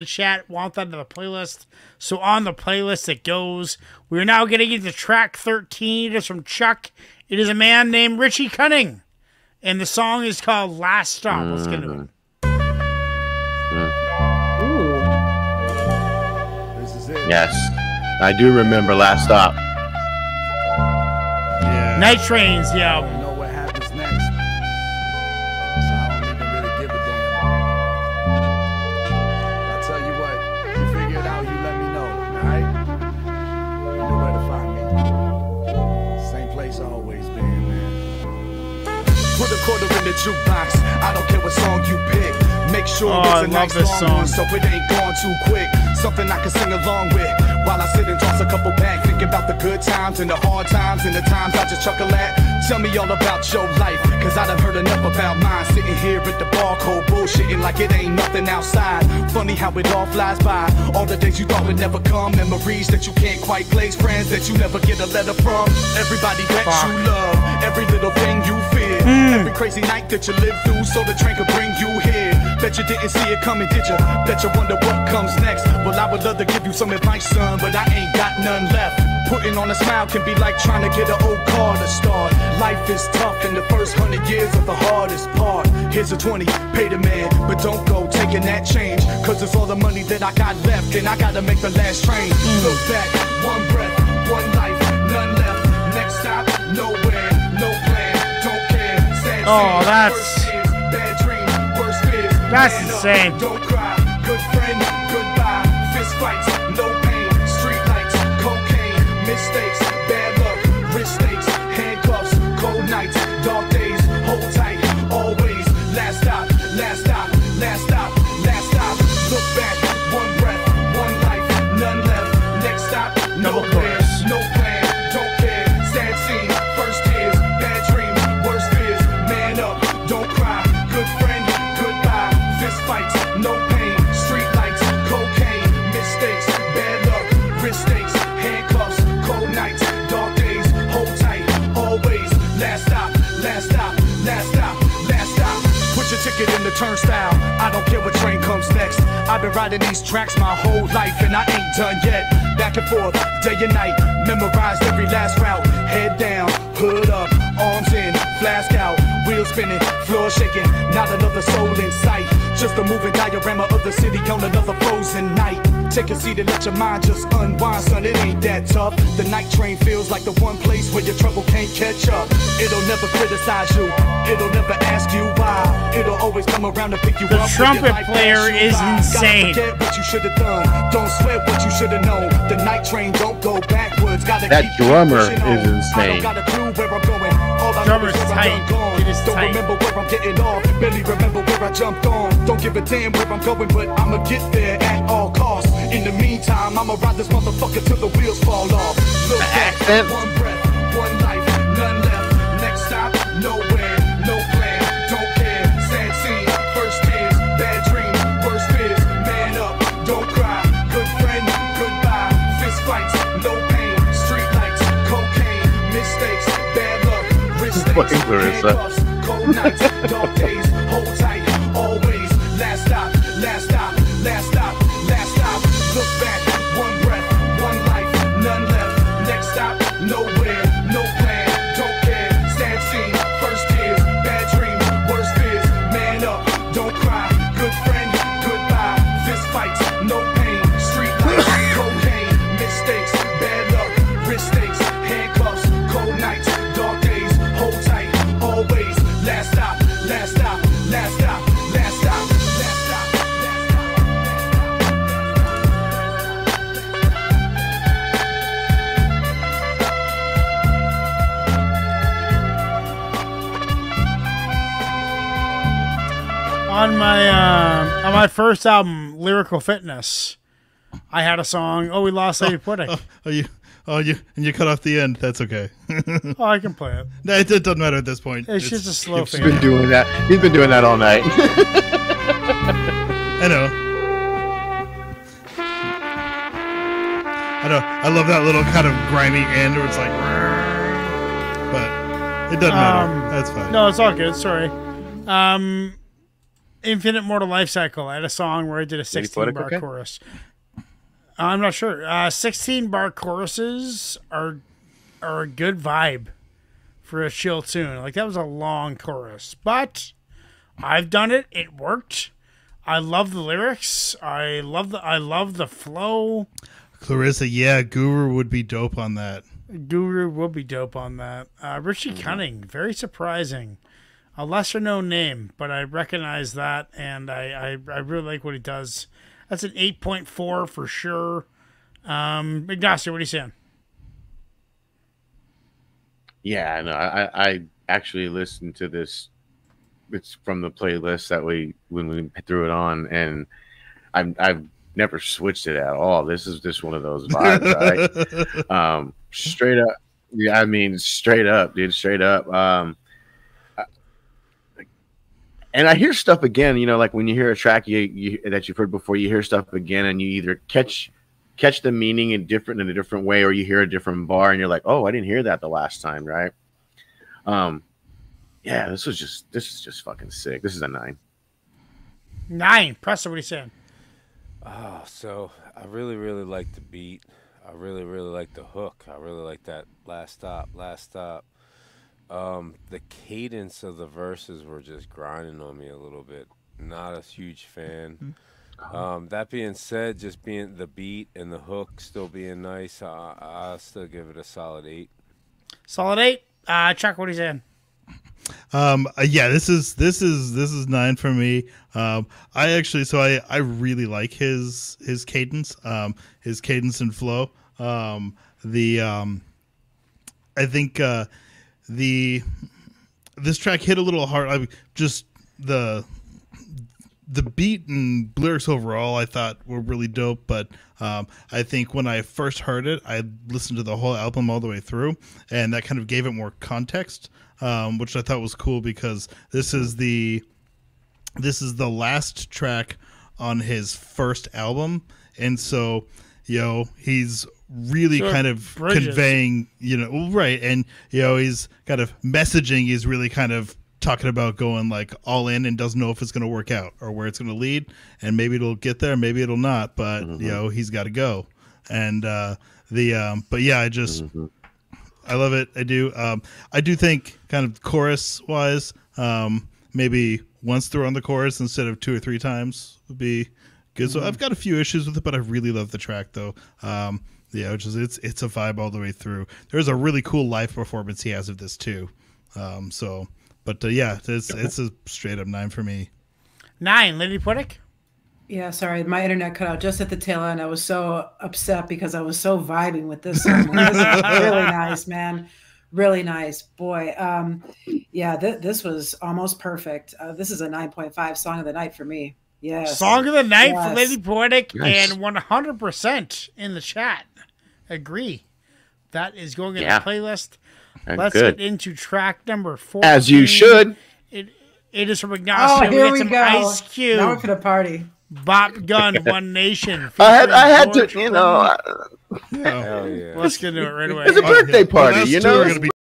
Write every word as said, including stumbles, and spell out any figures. the chat want that in the playlist. So on the playlist it goes. We are now getting into track thirteen. It is from Chuck. It is a man named Richie Cunning. And the song is called Last Stop. Let's get into it. Ooh. This is it. Yes. I do remember Last Stop. Yeah. Night Train's the album. You know what happens next. So I don't even really give a damn. I'll tell you what. You figure it out, you let me know. Alright? You know where to find me. Same place I always been, man. Put a quarter in the jukebox. I don't care what song you pick. Make sure oh, it's a nice song, song so it ain't gone too quick. Something I can sing along with while I sit and toss a couple back. Think about the good times and the hard times and the times I just chuckle at. Tell me all about your life, cause I done heard enough about mine. Sitting here at the bar cold bullshitting like it ain't nothing outside. Funny how it all flies by. All the things you thought would never come. Memories that you can't quite place. Friends that you never get a letter from. Everybody that Fuck. you love. Every little thing you fear. Mm. Every crazy night that you live through so the train could bring you here. Bet you didn't see it coming, did you? Bet you wonder what comes next. Well, I would love to give you some advice, son, but I ain't got none left. Putting on a smile can be like trying to get an old car to start. Life is tough, and the first hundred years are the hardest part. Here's a twenty, pay the man, but don't go taking that change. Cause it's all the money that I got left, and I gotta make the last train. Look back, one breath, one life, none left. Next stop, nowhere, no plan, don't care. Sad oh, that's... That's insane. Don't cry, good friend, goodbye. Fist fights, no pain. Street lights, cocaine, mistakes, bad luck, wrist stakes, handcuffs, cold nights, dark days, hold tight, always. Last stop, last stop, last stop, last stop. Look back, one breath, one life, none left. Next stop, no plan, no plan, don't care. Sad scene, first tears, bad dream, worst fears. Man up, don't cry, good friend. Fights, no pain, street lights, cocaine, mistakes, bad luck, wrist stakes, handcuffs, cold nights, dark days, hold tight, always, last stop, last stop, last stop, last stop. Put your ticket in the turnstile, I don't care what train comes next. I've been riding these tracks my whole life and I ain't done yet. Back and forth, day and night, memorized every last route. Head down, hood up, arms in, flask out, wheel spinning, floor shaking, not another soul in sight. Just a moving diorama of the city on another frozen night. Take a seat and let your mind just unwind, son, it ain't that tough. The night train feels like the one place where your trouble can't catch up. It'll never criticize you, it'll never ask you why. It'll always come around to pick you the up. The trumpet player is by. insane. Gotta forget what you should have done, don't sweat what you should have known. The night train don't go backwards. Gotta that keep drummer is insane. I don't got where I'm going. All I Drummer's know is where tight. I'm gone. It is don't tight. remember where I'm getting off. Barely remember where I jumped on. Don't give a damn where I'm going, but I'ma get there at all costs. In the meantime, I'ma ride this motherfucker till the wheels fall off. Look back, one breath, one life, none left. Next stop, nowhere, no plan, don't care. Sad scene, first tears, bad dream, worst fears. Man up, don't cry, good friend, goodbye. Fist fights, no pain, street lights, cocaine, mistakes, bad luck, wrist stakes, handcuffs, cold nights, dark days, hold tight, always. Last stop, last stop, last stop, last stop. Look back, one breath, one life, none left. Next stop, nowhere, no plan, don't care. Sad scene, first tears, bad dream, worst fears. Man up, don't cry, good friend, goodbye. Fist fights, no pain, street lights, cocaine, mistakes, bad luck, wrist stakes, handcuffs, cold nights, dark days, hold tight, always. Last stop, last stop, last stop. On my uh, on my first album, Lyrical Fitness, I had a song. Oh, we lost Lady Poetic. Oh, oh, you, oh, you, and you cut off the end. That's okay. Oh, I can play it. No, it, it doesn't matter at this point. It's, it's just a slow. He's been doing that. He's been doing that all night. I know. I know. I love that little kind of grimy end where it's like, but it doesn't um, matter. That's fine. No, it's all good. Sorry. Um. Infinite Mortal Life Cycle. I had a song where I did a sixteen bar okay? chorus. I'm not sure. Uh, sixteen bar choruses are are a good vibe for a chill tune. Like, that was a long chorus, but I've done it. It worked. I love the lyrics. I love the I love the flow. Clarissa, yeah, Guru would be dope on that. Guru would be dope on that. Uh, Richie Cunning, very surprising. A lesser-known name, but I recognize that, and I, I, I really like what he does. That's an eight point four for sure. Um, Ignacio, what are you saying? Yeah, no, I, I actually listened to this. It's from the playlist that we when we threw it on, and I've, I've never switched it at all. This is just one of those vibes, right? Um, straight up. Yeah, I mean, straight up, dude, straight up. Um, And I hear stuff again, you know, like when you hear a track you, you, that you've heard before, you hear stuff again, and you either catch catch the meaning in different in a different way, or you hear a different bar, and you're like, "Oh, I didn't hear that the last time," right? Um, yeah, this was just this is just fucking sick. This is a nine. Nine, Preston, what are you saying? Oh, so I really, really like the beat. I really, really like the hook. I really like that last stop, last stop. Um, the cadence of the verses were just grinding on me a little bit. Not a huge fan. Um, that being said, just being the beat and the hook still being nice, I, I'll still give it a solid eight. Solid eight. Uh, Chuck, what he's in. Um, uh, yeah, this is this is this is nine for me. Um, I actually, so I I really like his his cadence, um, his cadence and flow. Um, the um, I think. Uh, The this track hit a little hard. I just the the beat and lyrics overall I thought were really dope, but um, I think when I first heard it, I listened to the whole album all the way through, and that kind of gave it more context, um, which I thought was cool because this is the this is the last track on his first album, and so you know he's. really sure. kind of Bridges. conveying, you know, right. And, you know, he's kind of messaging. He's really kind of talking about going like all in and doesn't know if it's going to work out or where it's going to lead. And maybe it'll get there. Maybe it'll not. But, mm-hmm. you know, he's got to go. And uh, the um, but, yeah, I just mm-hmm. I love it. I do. Um, I do think kind of chorus wise, um, maybe once through on the chorus instead of two or three times would be good. Mm-hmm. So I've got a few issues with it, but I really love the track, though. Um, Yeah, which is it's it's a vibe all the way through. There's a really cool live performance he has of this too. Um, so, but uh, yeah, it's it's a straight up nine for me. Nine, Lady Poetic. Yeah, sorry, my internet cut out just at the tail end. I was so upset because I was so vibing with this song. This is really nice, man. Really nice, boy. Um, yeah, th this was almost perfect. Uh, this is a nine point five song of the night for me. Yes. Song of the night yes. for Lady Poetic yes. and one hundred percent in the chat. Agree. That is going in yeah. the playlist. And Let's good. get into track number four. As you should. It It is from Agnostic. Oh, here we, we go. Ice Cube. Now we're for the party. Bop Gun, One Nation. I had, I had to, you know. I, yeah. Hell yeah. Let's get into it right away. It's a birthday party, well, you know.